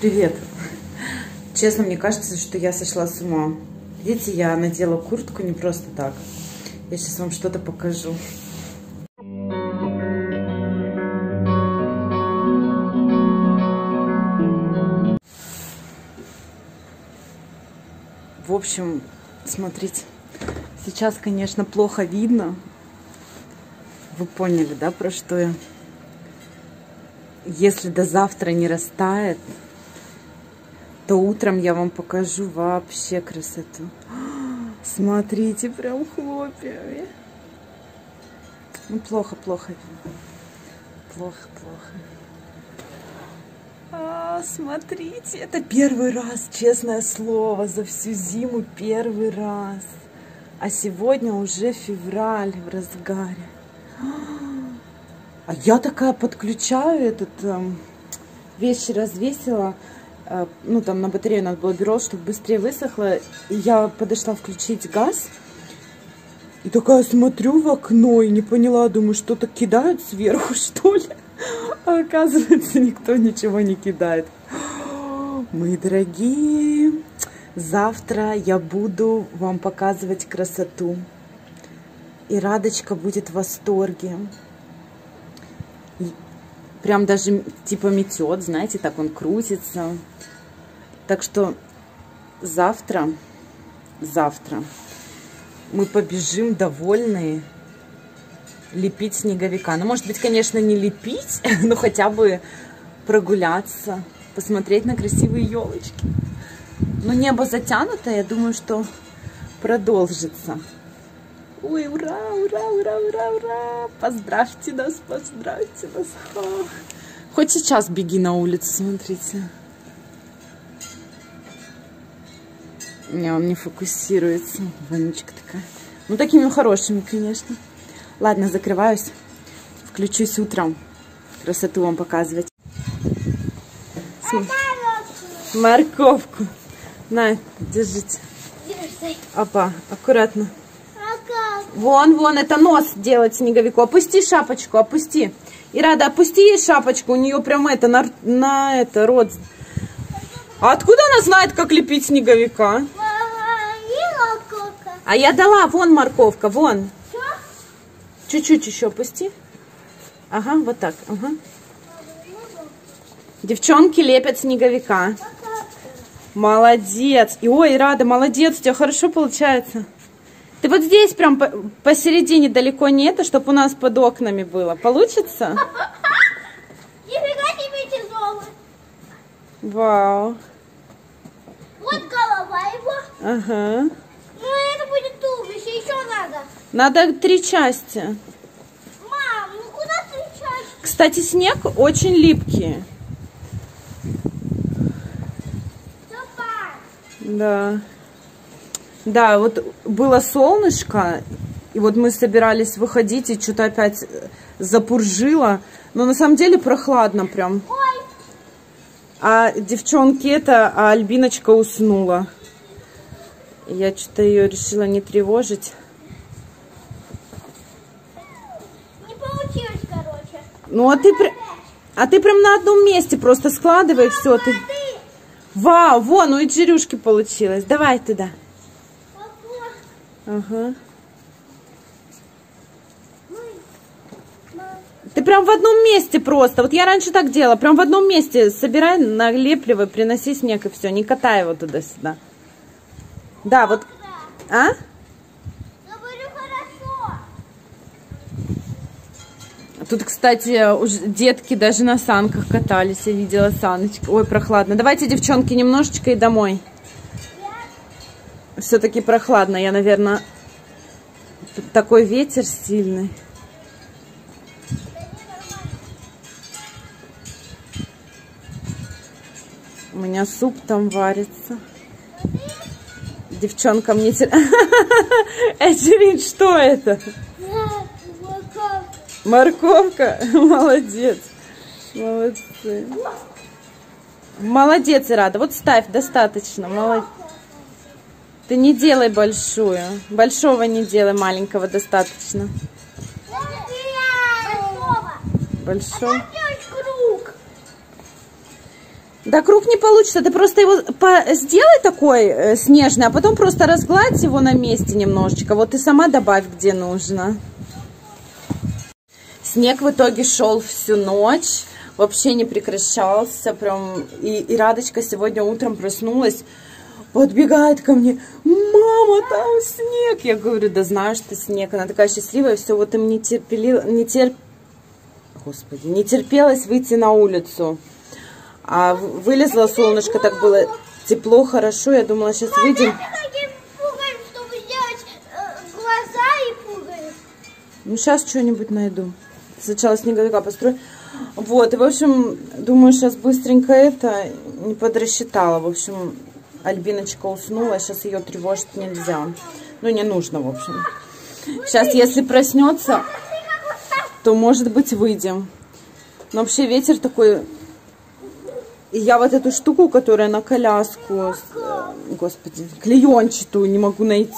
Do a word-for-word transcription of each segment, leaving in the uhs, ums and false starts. Привет! Честно, мне кажется, что я сошла с ума. Видите, я надела куртку не просто так. Я сейчас вам что-то покажу. В общем, смотрите. Сейчас, конечно, плохо видно. Вы поняли, да, про что я? Если до завтра не растает, то утром я вам покажу вообще красоту. Смотрите, прям хлопьями. Ну, плохо, плохо. Плохо, плохо. А, смотрите, это первый раз, честное слово, за всю зиму первый раз. А сегодня уже февраль в разгаре. А я такая подключаю этот, э, вещи развесила, э, ну там на батарею надо было бюро, чтобы быстрее высохло. И я подошла включить газ и такая смотрю в окно и не поняла, думаю, что-то кидают сверху, что ли? А оказывается, никто ничего не кидает. Мои дорогие, завтра я буду вам показывать красоту. И Радочка будет в восторге. Прям даже типа метет, знаете, так он крутится. Так что завтра, завтра мы побежим довольные лепить снеговика. Ну, может быть, конечно, не лепить, но хотя бы прогуляться, посмотреть на красивые елочки. Но небо затянуто, я думаю, что продолжится. Ой, ура, ура, ура, ура, ура! Поздравьте нас, поздравьте нас! Ох. Хоть сейчас беги на улицу, смотрите. Не, он не фокусируется. Вонючка такая. Ну, такими хорошими, конечно. Ладно, закрываюсь. Включусь утром. Красоту вам показывать. Морковку. На, держите. Опа, аккуратно. Вон, вон, это нос делать снеговику. Опусти шапочку, опусти. Ирада, опусти ей шапочку. У нее прям это, на, на это, рот. А откуда она знает, как лепить снеговика? А я дала, вон морковка, вон. Чуть-чуть еще опусти. Ага, вот так, ага. Девчонки лепят снеговика. Молодец. И, ой, Ирада, молодец, у тебя хорошо получается. Ты вот здесь прям посередине далеко не это, чтобы у нас под окнами было. Получится? Нифига себе тяжело. Вау. Вот голова его. Ага. Ну это будет туловище, еще надо. Надо три части. Мам, ну куда три части? Кстати, снег очень липкий. Давай. Да. Да, вот было солнышко, и вот мы собирались выходить, и что-то опять запуржило. Но на самом деле прохладно прям. Ой. А девчонки это, а Альбиночка уснула. Я что-то ее решила не тревожить. Не получилось, короче. Ну, а ты, а ты прям на одном месте просто складывай. Мама, все. Ты... Вау, вон, у Джерюшки получилось. Давай туда. Ага. Ты прям в одном месте просто. Вот я раньше так делала. Прям в одном месте собирай, налепливай, приноси снег и все. Не катай его туда-сюда. Да, вот. А? Говорю, хорошо. Тут, кстати, уж детки даже на санках катались. Я видела саночку. Ой, прохладно. Давайте, девчонки, немножечко и домой. Все-таки прохладно. Я, наверное, тут такой ветер сильный. У меня суп там варится. Девчонка мне... Эджерин, что это? Морковка. Морковка? Молодец. Молодцы. Молодец, Ирада. Вот ставь, достаточно. Молодец. Ты не делай большую. Большого не делай, маленького достаточно. Большого. Большого. А Да круг не получится, ты просто его сделай такой э, снежный, а потом просто разгладь его на месте немножечко. Вот и сама добавь, где нужно. Снег в итоге шел всю ночь, вообще не прекращался, прям. И, и Радочка сегодня утром проснулась, подбегает ко мне: мама, там снег. Я говорю: да знаю, что снег. Она такая счастливая, все, вот им не терпело, не терп... Господи, не терпелось выйти на улицу. А вылезло солнышко, так было тепло, хорошо. Я думала, сейчас выйдем. Чтобы сделать глаза и ну, сейчас что-нибудь найду. Сначала снеговика построю. Вот, и, в общем, думаю, сейчас быстренько это не подрасчитала. В общем, Альбиночка уснула, сейчас ее тревожить нельзя. Ну, не нужно, в общем. Сейчас, если проснется, то, может быть, выйдем. Но вообще ветер такой... И я вот эту штуку, которая на коляску, господи, клеенчатую, не могу найти.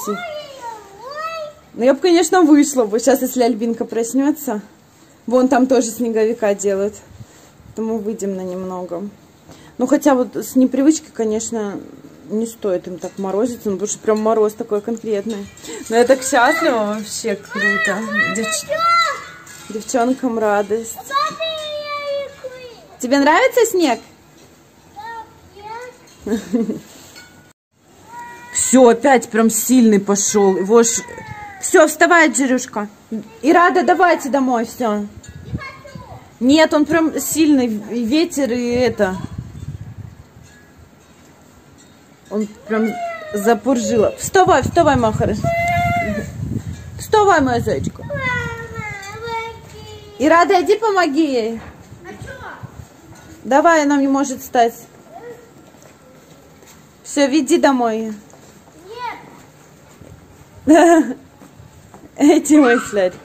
Ну, я бы, конечно, вышла бы. Сейчас, если Альбинка проснется, вон там тоже снеговика делают. Поэтому выйдем на немного. Ну, хотя вот с непривычки, конечно, не стоит им так морозиться. Ну, потому что прям мороз такой конкретный. Но я так счастлива, вообще круто. Дев... Девчонкам радость. Тебе нравится снег? Все, опять прям сильный пошел. Его ж... Все, вставай, Джирюшка. И Рада, давайте домой, все. Нет, он прям сильный ветер и это. Он прям запуржило. Вставай, вставай, моя хорошая. Вставай, моя зайчка. И Рада, иди помоги ей. Давай, она не может встать. Все, веди домой. Нет. Эти мои сладкие.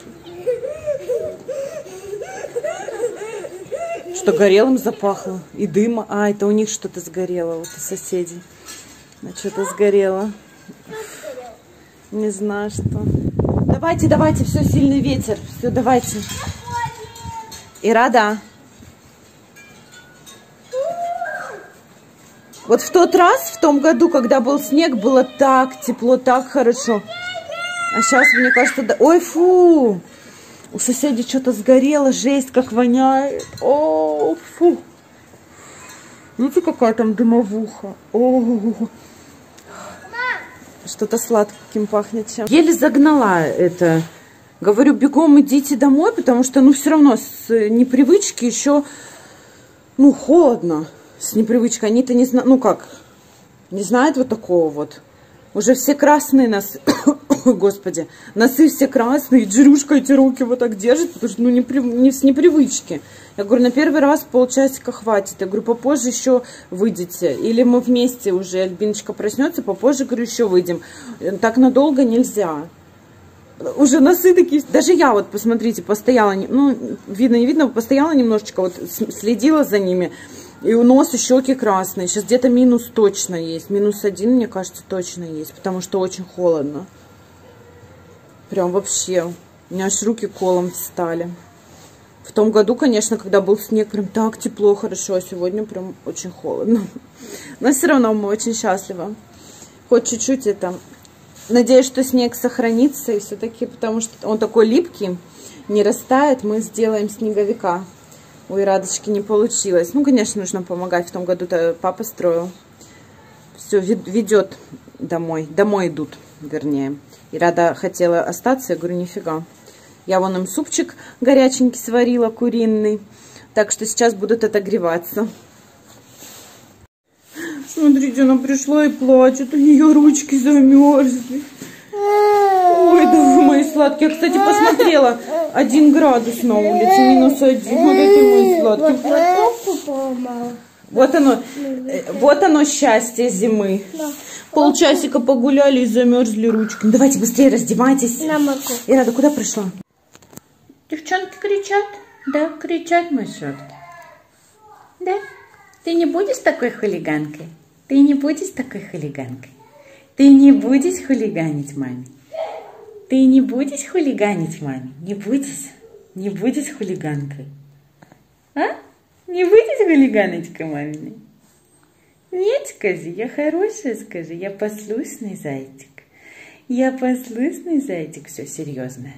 Что горелым запахло. И дыма. А, это у них что-то сгорело. Вот у соседей. Ну, что-то сгорело. Не знаю, что. Давайте, давайте. Все, сильный ветер. Все, давайте. И Рада. Вот в тот раз, в том году, когда был снег, было так тепло, так хорошо. А сейчас, мне кажется, да... Ой, фу! У соседей что-то сгорело, жесть, как воняет. О, фу! Видите, какая там дымовуха? Что-то сладким пахнет чем. Еле загнала это. Говорю, бегом идите домой, потому что, ну, все равно с непривычки еще, ну, холодно. С непривычкой, они-то не знают, ну как, не знают вот такого вот. Уже все красные носы, господи, носы все красные, Джирюшка эти руки вот так держит, потому что, ну, не, при... не с непривычки. Я говорю, на первый раз полчасика хватит, я говорю, попозже еще выйдете, или мы вместе уже, Альбиночка проснется, попозже, говорю, еще выйдем. Так надолго нельзя. Уже носы такие, даже я вот, посмотрите, постояла, ну, видно, не видно, постояла немножечко, вот следила за ними. И у носа щеки красные. Сейчас где-то минус точно есть. Минус один, мне кажется, точно есть. Потому что очень холодно. Прям вообще. У меня аж руки колом встали. В том году, конечно, когда был снег, прям так тепло, хорошо. А сегодня прям очень холодно. Но все равно мы очень счастливы. Хоть чуть-чуть это... Надеюсь, что снег сохранится. И все-таки, потому что он такой липкий, не растает. Мы сделаем снеговика. У Ирадочки не получилось. Ну, конечно, нужно помогать. В том году-то папа строил. Все, ведет домой. Домой идут, вернее. Ирада хотела остаться. Я говорю, нифига. Я вон им супчик горяченький сварила, куриный. Так что сейчас будут отогреваться. Смотрите, она пришла и плачет. У нее ручки замерзли. Ой, да вы мои сладкие. Я, кстати, посмотрела. Один градус на улице, минус один. Вот это мой сладкий. Вот оно, вот оно счастье зимы. Полчасика погуляли и замерзли ручки. Ну, давайте быстрее раздевайтесь. Ирада, куда пришла? Девчонки кричат? Да, кричат, мои сладкие. Да? Ты не будешь такой хулиганкой? Ты не будешь такой хулиганкой? Ты не будешь хулиганить маме? Ты не будешь хулиганить маме? Не будешь? Не будешь хулиганкой? А? Не будешь хулиганочкой маминой? Нет, скажи, я хороший, скажи, я послушный зайчик. Я послушный зайчик, все серьезно.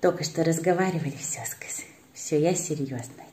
Только что разговаривали, все, скажи. Все, я серьезно.